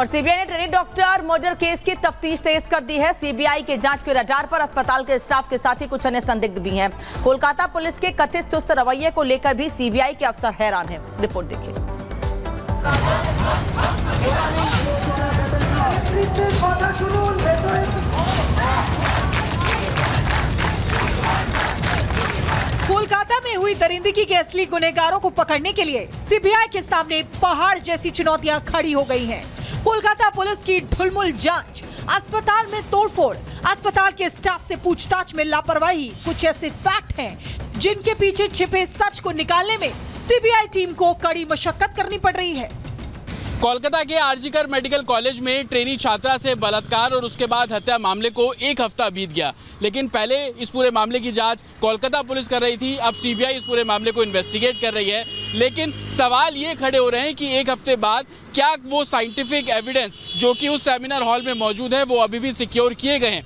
और सीबीआई ने training doctor murder case की तफ्तीश तेज कर दी है। सीबीआई के जांच के रडार पर अस्पताल के स्टाफ के साथ ही कुछ अन्य संदिग्ध भी हैं। कोलकाता पुलिस के कथित सुस्त रवैये को लेकर भी सीबीआई के अफसर हैरान हैं। रिपोर्ट देखिए। कोलकाता में हुई दरिंदगी के असली गुनहगारों को पकड़ने के लिए सीबीआई के सामने पहाड़ जैसी चुनौतियां खड़ी हो गई हैं। कोलकाता पुलिस की ढुलमुल जांच, अस्पताल में तोड़फोड़, अस्पताल के स्टाफ से पूछताछ में लापरवाही, कुछ ऐसे फैक्ट हैं जिनके पीछे छिपे सच को निकालने में सीबीआई टीम को कड़ी मशक्कत करनी पड़ रही है। कोलकाता के आरजी कर मेडिकल कॉलेज में ट्रेनी छात्रा से बलात्कार और उसके बाद हत्या मामले को एक हफ्ता बीत गया, लेकिन पहले इस पूरे मामले की जांच कोलकाता पुलिस कर रही थी। अब सीबीआई इस पूरे मामले को इन्वेस्टिगेट कर रही है, लेकिन सवाल ये खड़े हो रहे हैं कि एक हफ्ते बाद क्या वो साइंटिफिक एविडेंस जो कि उस सेमिनार हॉल में मौजूद है वो अभी भी सिक्योर किए गए हैं।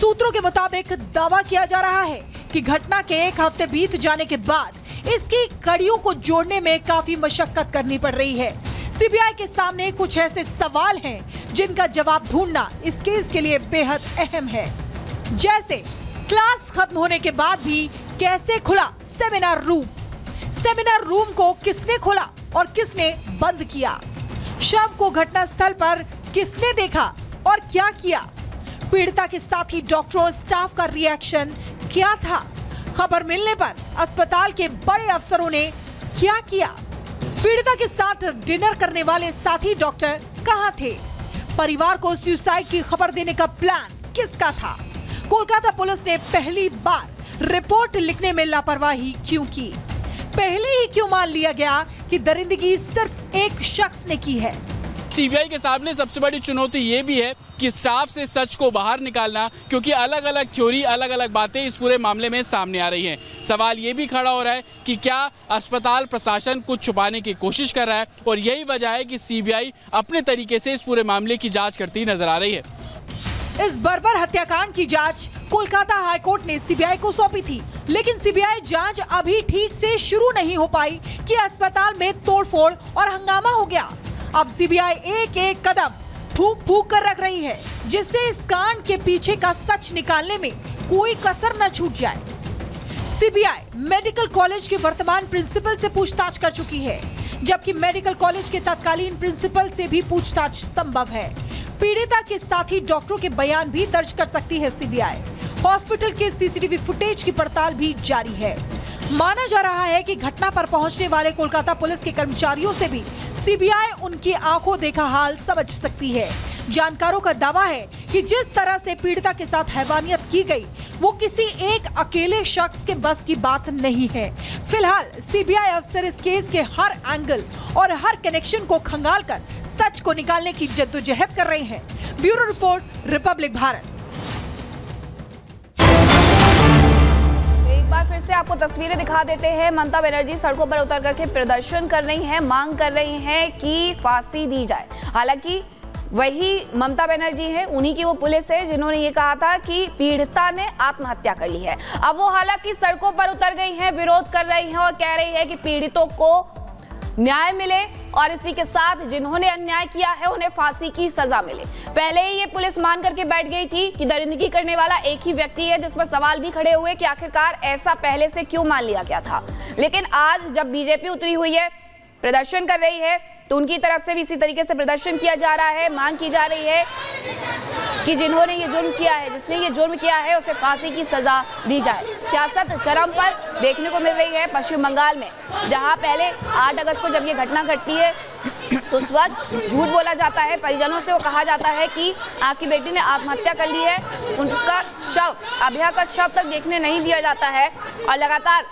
सूत्रों के मुताबिक दावा किया जा रहा है कि घटना के एक हफ्ते बीत जाने के बाद इसकी कड़ियों को जोड़ने में काफी मशक्कत करनी पड़ रही है। सीबीआई के सामने कुछ ऐसे सवाल हैं जिनका जवाब ढूंढना इस केस के लिए बेहद अहम है, जैसे क्लास खत्म होने के बाद भी कैसे खुला सेमिनार रूम को किसने खोला और किसने बंद किया, शव को घटनास्थल पर किसने देखा और क्या किया, पीड़िता के साथ ही डॉक्टरों स्टाफ का रिएक्शन क्या था, खबर मिलने पर अस्पताल के बड़े अफसरों ने क्या किया, पीड़िता के साथ डिनर करने वाले साथी डॉक्टर कहाँ थे, परिवार को सुसाइड की खबर देने का प्लान किसका था, कोलकाता पुलिस ने पहली बार रिपोर्ट लिखने में लापरवाही क्यों की, पहले ही क्यों मान लिया गया कि दरिंदगी सिर्फ एक शख्स ने की है। सीबीआई के सामने सबसे बड़ी चुनौती ये भी है कि स्टाफ से सच को बाहर निकालना, क्योंकि अलग अलग थ्योरी, अलग अलग बातें इस पूरे मामले में सामने आ रही हैं। सवाल ये भी खड़ा हो रहा है कि क्या अस्पताल प्रशासन कुछ छुपाने की कोशिश कर रहा है, और यही वजह है कि सीबीआई अपने तरीके से इस पूरे मामले की जांच करती नजर आ रही है। इस बर्बर हत्याकांड की जाँच कोलकाता हाईकोर्ट ने सीबीआई को सौंपी थी, लेकिन सीबीआई जाँच अभी ठीक से शुरू नहीं हो पाई कि अस्पताल में तोड़फोड़ और हंगामा हो गया। अब सीबीआई एक एक कदम फूंक कर रख रही है, जिससे इस कांड के पीछे का सच निकालने में कोई कसर न छूट जाए। सीबीआई मेडिकल कॉलेज के वर्तमान प्रिंसिपल से पूछताछ कर चुकी है, जबकि मेडिकल कॉलेज के तत्कालीन प्रिंसिपल से भी पूछताछ संभव है। पीड़िता के साथी डॉक्टरों के बयान भी दर्ज कर सकती है सीबीआई। हॉस्पिटल के सीसीटीवी फुटेज की पड़ताल भी जारी है। माना जा रहा है कि घटना पर पहुंचने वाले कोलकाता पुलिस के कर्मचारियों से भी सीबीआई उनकी आंखों देखा हाल समझ सकती है। जानकारों का दावा है कि जिस तरह से पीड़िता के साथ हैवानियत की गई, वो किसी एक अकेले शख्स के बस की बात नहीं है। फिलहाल सीबीआई अफसर इस केस के हर एंगल और हर कनेक्शन को खंगाल कर सच को निकालने की जद्दोजहद कर रहे हैं। Bureau report, Republic Bharat. फिर से आपको तस्वीरें दिखा देते हैं। ममता बनर्जी सड़कों पर उतर करके प्रदर्शन कर रही हैं, मांग कर रही हैं कि फांसी दी जाए। हालांकि वही ममता बनर्जी हैं, उन्हीं की वो पुलिस है जिन्होंने ये कहा था कि पीड़िता ने आत्महत्या कर ली है। अब वो हालांकि सड़कों पर उतर गई हैं, विरोध कर रही हैं और कह रही है कि पीड़ितों को न्याय मिले और इसी के साथ जिन्होंने अन्याय किया है उन्हें फांसी की सजा मिले। पहले ही ये पुलिस मान करके बैठ गई थी कि दरिंदगी करने वाला एक ही व्यक्ति है, जिसमें सवाल भी खड़े हुए कि आखिरकार ऐसा पहले से क्यों मान लिया गया था। लेकिन आज जब बीजेपी उतरी हुई है, प्रदर्शन कर रही है, तो उनकी तरफ से भी इसी तरीके से प्रदर्शन किया जा रहा है। मांग की जा रही है कि जिन्होंने ये जुर्म किया है, जिसने ये जुर्म किया है, उसे फांसी की सजा दी जाए। सियासत चरम पर देखने को मिल रही है पश्चिम बंगाल में, जहां पहले 8 अगस्त को जब ये घटना घटती है तो उस वक्त झूठ बोला जाता है। परिजनों से वो कहा जाता है कि आपकी बेटी ने आत्महत्या कर ली है। उनका शव, अभया का शव तक देखने नहीं दिया जाता है। और लगातार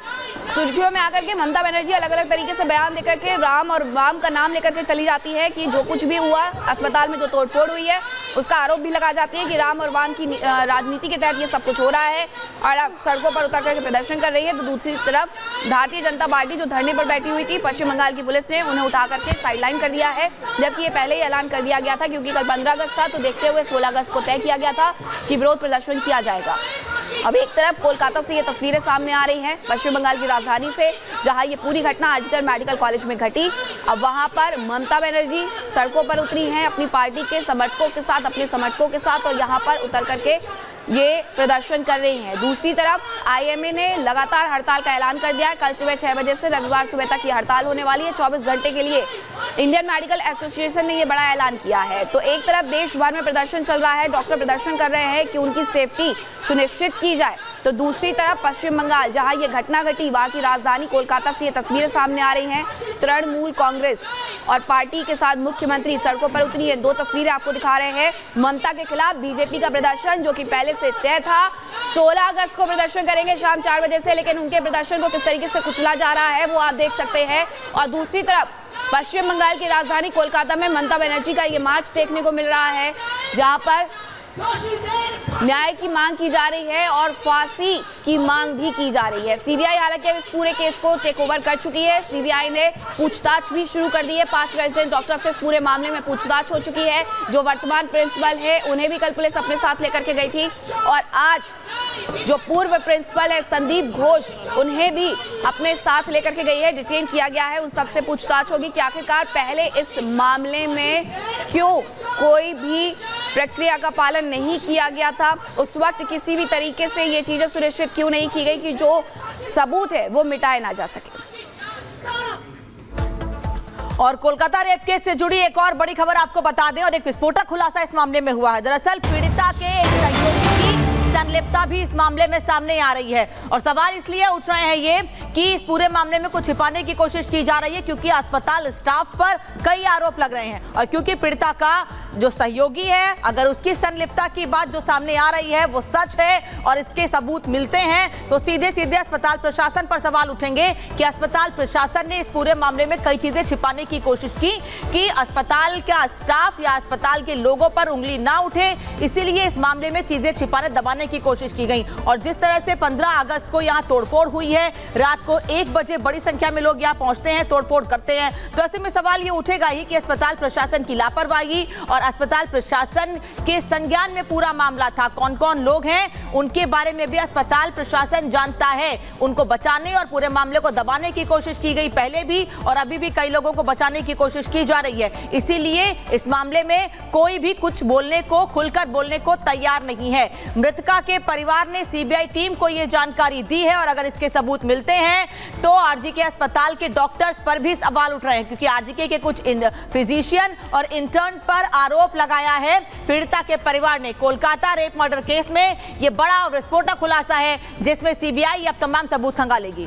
सुर्खियों में आकर के ममता बनर्जी अलग अलग तरीके से बयान देकर के राम और वाम का नाम लेकर के चली जाती है कि जो कुछ भी हुआ, अस्पताल में जो तोड़फोड़ हुई है, उसका आरोप भी लगा जाती है कि राम और वाम की राजनीति के तहत ये सब कुछ हो रहा है। और अब सड़कों पर उतर करके प्रदर्शन कर रही है, तो दूसरी तरफ भारतीय जनता पार्टी जो धरने पर बैठी हुई थी, पश्चिम बंगाल की पुलिस ने उन्हें उठा करके साइडलाइन कर दिया है। जबकि ये पहले ही ऐलान कर दिया गया था, क्योंकि कल 15 अगस्त था, तो देखते हुए 16 अगस्त को तय किया गया था कि विरोध प्रदर्शन किया जाएगा। अभी एक तरफ कोलकाता से ये तस्वीरें सामने आ रही हैं, पश्चिम बंगाल की राजधानी से, जहां ये पूरी घटना आरजी कर मेडिकल कॉलेज में घटी। अब वहां पर ममता बनर्जी सड़कों पर उतरी हैं अपनी पार्टी के समर्थकों के साथ और यहाँ पर उतर करके ये प्रदर्शन कर रही हैं। दूसरी तरफ आईएमए ने लगातार हड़ताल का ऐलान कर दिया है। कल सुबह 6 बजे से रविवार सुबह तक ये हड़ताल होने वाली है 24 घंटे के लिए। इंडियन मेडिकल एसोसिएशन ने ये बड़ा ऐलान किया है। तो एक तरफ देश भर में प्रदर्शन चल रहा है, डॉक्टर प्रदर्शन कर रहे हैं कि उनकी सेफ्टी सुनिश्चित की जाए, तो दूसरी तरफ पश्चिम बंगाल जहां ये घटना घटी, वहां की राजधानी कोलकाता से ये तस्वीरें सामने आ रही हैं। तृणमूल कांग्रेस और पार्टी के साथ मुख्यमंत्री सड़कों पर उतरी है। दो तस्वीरें आपको दिखा रहे हैं, ममता के खिलाफ बीजेपी का प्रदर्शन जो कि पहले से तय था, 16 अगस्त को प्रदर्शन करेंगे शाम 4 बजे से, लेकिन उनके प्रदर्शन को किस तरीके से कुचला जा रहा है वो आप देख सकते हैं। और दूसरी तरफ पश्चिम बंगाल की राजधानी कोलकाता में ममता बनर्जी का ये मार्च देखने को मिल रहा है, जहाँ पर न्याय की मांग की जा रही है और फांसी की मांग भी की जा रही है। सीबीआई हालांकि अब इस पूरे केस को टेक ओवर कर चुकी है। सीबीआई ने पूछताछ भी शुरू कर दी है। 5 रेजिडेंट डॉक्टर से इस पूरे मामले में पूछताछ हो चुकी है। जो वर्तमान प्रिंसिपल है उन्हें भी कल पुलिस अपने साथ लेकर के गई थी, और आज जो पूर्व प्रिंसिपल है संदीप घोष, उन्हें भी अपने साथ लेकर के गई है, डिटेन किया गया है। उन सबसे पूछताछ होगी कि आखिरकार पहले इस मामले में क्यों कोई भी प्रक्रिया का पालन नहीं किया गया था, उस वक्त किसी भी तरीके से ये चीजें सुनिश्चित क्यों नहीं की गई कि जो सबूत है वो मिटाए ना जा सके। और कोलकाता रेप केस से जुड़ी एक और बड़ी खबर आपको बता दें, और एक विस्फोटक खुलासा इस मामले में हुआ है। दरअसल पीड़िता के एक सहयोगी की संलिप्तता भी इस मामले में सामने आ रही है, और सवाल इसलिए उठ रहे हैं ये कि इस पूरे मामले में कुछ छिपाने की कोशिश की जा रही है, क्योंकि अस्पताल स्टाफ पर कई आरोप लग रहे हैं, और क्योंकि पीड़िता का जो सहयोगी है, अगर उसकी संलिप्तता की बात जो सामने आ रही है वो सच है और इसके सबूत मिलते हैं, तो सीधे सीधे अस्पताल प्रशासन पर सवाल उठेंगे कि अस्पताल प्रशासन ने इस पूरे मामले में कई चीजें छिपाने की कोशिश की कि अस्पताल का स्टाफ या अस्पताल के लोगों पर उंगली ना उठे, इसीलिए इस मामले में चीजें छिपाने दबाने की कोशिश की गई। और जिस तरह से 15 अगस्त को यहाँ तोड़फोड़ हुई है, रात को 1 बजे बड़ी संख्या में लोग यहाँ पहुंचते हैं, तोड़फोड़ करते हैं, तो ऐसे में सवाल ये उठेगा ही कि अस्पताल प्रशासन की लापरवाही और अस्पताल प्रशासन के संज्ञान में पूरा मामला था। कौन कौन लोग हैं उनके बारे में भी अस्पताल प्रशासन जानता है। उनको बचाने और पूरे मामले को दबाने की कोशिश की गई पहले भी, और अभी भी कई लोगों को बचाने की कोशिश की जा रही है। इसीलिए इस मामले में कोई भी कुछ बोलने को, खुलकर बोलने को तैयार नहीं है। मृतका के परिवार ने सीबीआई टीम को यह जानकारी दी है, और अगर इसके सबूत मिलते हैं तो आरजीके अस्पताल के डॉक्टर्स पर भी सवाल उठ रहे हैं, क्योंकि आरजीके के कुछ फिजिशियन और इंटर्न पर आरोप लगाया है पीड़िता के परिवार ने। कोलकाता रेप मर्डर केस में यह बड़ा और विस्फोटक खुलासा है, जिसमें सीबीआई अब तमाम सबूत खंगालेगी।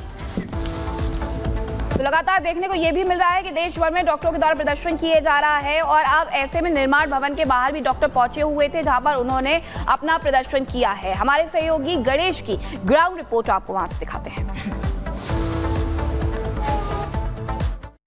तो लगातार देखने को यह भी मिल रहा है कि देश भर में डॉक्टरों के द्वारा प्रदर्शन किए जा रहा है, और अब ऐसे में निर्माण भवन के बाहर भी डॉक्टर पहुंचे हुए थे, जहां पर उन्होंने अपना प्रदर्शन किया है। हमारे सहयोगी गणेश की ग्राउंड रिपोर्ट आपको वहां से दिखाते हैं।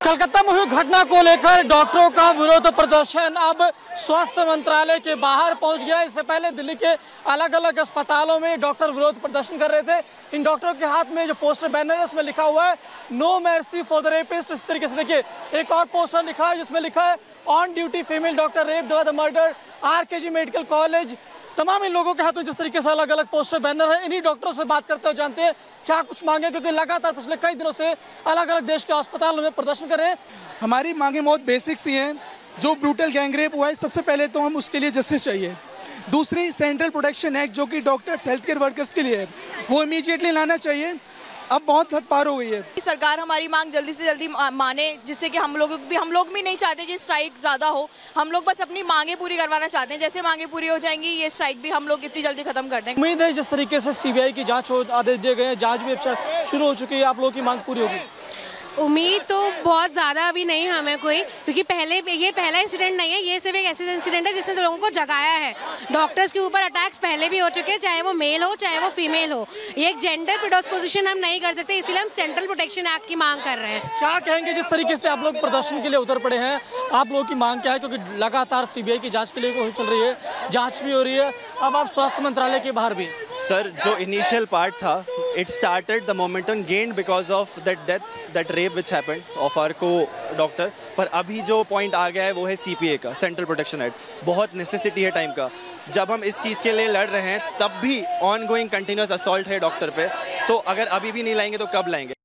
कलकत्ता में हुई घटना को लेकर डॉक्टरों का विरोध प्रदर्शन अब स्वास्थ्य मंत्रालय के बाहर पहुंच गया। इससे पहले दिल्ली के अलग अलग अस्पतालों में डॉक्टर विरोध प्रदर्शन कर रहे थे। इन डॉक्टरों के हाथ में जो पोस्टर बैनर है उसमें लिखा हुआ है no mercy for the rapist. इस तरीके से देखिए एक और पोस्टर लिखा है जिसमें लिखा है on duty female doctor raped by the murder RKG medical college. तमाम इन लोगों के हाथों जिस तरीके से अलग अलग पोस्टर बैनर है, इन्हीं डॉक्टरों से बात करते हुए जानते हैं क्या कुछ मांगे, क्योंकि लगातार पिछले कई दिनों से अलग अलग देश के अस्पतालों में प्रदर्शन कर रहे हैं। हमारी मांगे बहुत बेसिक सी हैं। जो ब्रूटल गैंगरेप हुआ है, सबसे पहले तो हम उसके लिए जस्टिस चाहिए। दूसरी, सेंट्रल प्रोटेक्शन एक्ट जो कि डॉक्टर्स, हेल्थ केयर वर्कर्स के लिए है, वो इमीडिएटली लाना चाहिए। अब बहुत हद पार हो गई है। सरकार हमारी मांग जल्दी से जल्दी माने, जिससे कि हम लोग भी नहीं चाहते कि स्ट्राइक ज़्यादा हो। हम लोग बस अपनी मांगे पूरी करवाना चाहते हैं। जैसे मांगे पूरी हो जाएंगी, ये स्ट्राइक भी हम लोग इतनी जल्दी खत्म कर देंगे। उम्मीद है जिस तरीके से सीबीआई की जांच हो आदेश दिए गए हैं, जाँच भी शुरू हो चुकी है, आप लोगों की मांग पूरी होगी? उम्मीद तो बहुत ज़्यादा अभी नहीं हमें कोई, क्योंकि ये पहला इंसिडेंट नहीं है। ये सिर्फ एक ऐसे इंसिडेंट है जिसने लोगों को जगाया है। डॉक्टर्स के ऊपर अटैक्स पहले भी हो चुके हैं, चाहे वो मेल हो चाहे वो फीमेल हो। ये एक जेंडर प्रेडिस्पोजिशन हम नहीं कर सकते, इसलिए हम सेंट्रल प्रोटेक्शन एक्ट की मांग कर रहे हैं। क्या कहेंगे जिस तरीके से आप लोग प्रदर्शन के लिए उतर पड़े हैं, आप लोगों की मांग क्या है? क्योंकि लगातार सीबीआई की जाँच के लिए कोशिश चल रही है, जाँच भी हो रही है, अब आप स्वास्थ्य मंत्रालय के बाहर भी। सर, जो इनिशियल पार्ट था it started, the momentum gained because of that death, that rape which happened of our co-doctor. पर अभी जो point आ गया है वो है CPA का, Central Protection Act. बहुत necessity है time का. जब हम इस चीज़ के लिए लड़ रहे हैं, तब भी ongoing continuous assault है doctor पे. तो अगर अभी भी नहीं लाएंगे तो कब लाएंगे?